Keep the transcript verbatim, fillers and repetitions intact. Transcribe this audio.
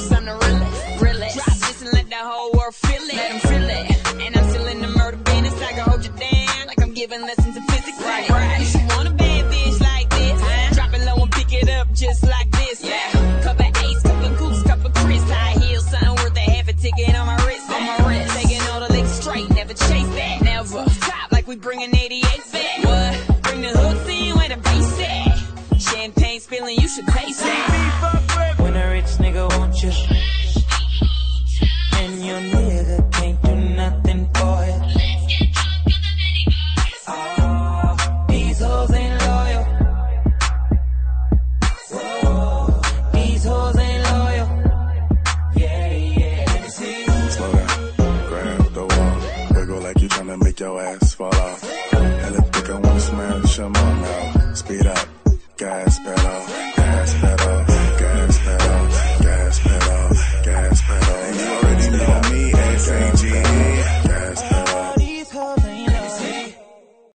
I'm something realest, realest. Drop this and let the whole world feel it. Let them feel it. And I'm still in the murder business. I can hold you down like I'm giving lessons in physics. Right, right. You should want a bad bitch like this. Huh? Drop it low and pick it up just like this. Yeah. yeah. Cup of ace, cup of goose, cup of Chris. High heels, something worth a half a ticket on my wrist. On my wrist. Taking all the legs straight, never chase that. Never. Top like we bring an eighty-eight back. What? Bring the hooks in where the bass at. Champagne spilling, you should taste that. Nigga, won't you? And your nigga can't do nothing for it. Let's get drunk in the mini bars. Oh, these hoes ain't loyal. Whoa, these hoes ain't loyal. Yeah, yeah, let me see. Slow down, grab the wall. Wiggle like you tryna make your ass fall off. Hella thick, I wanna smash your mom now. Speed up, gas pedal, gas pedal. Gas pedal, gas pedal, gas pedal. And you already know me, everything.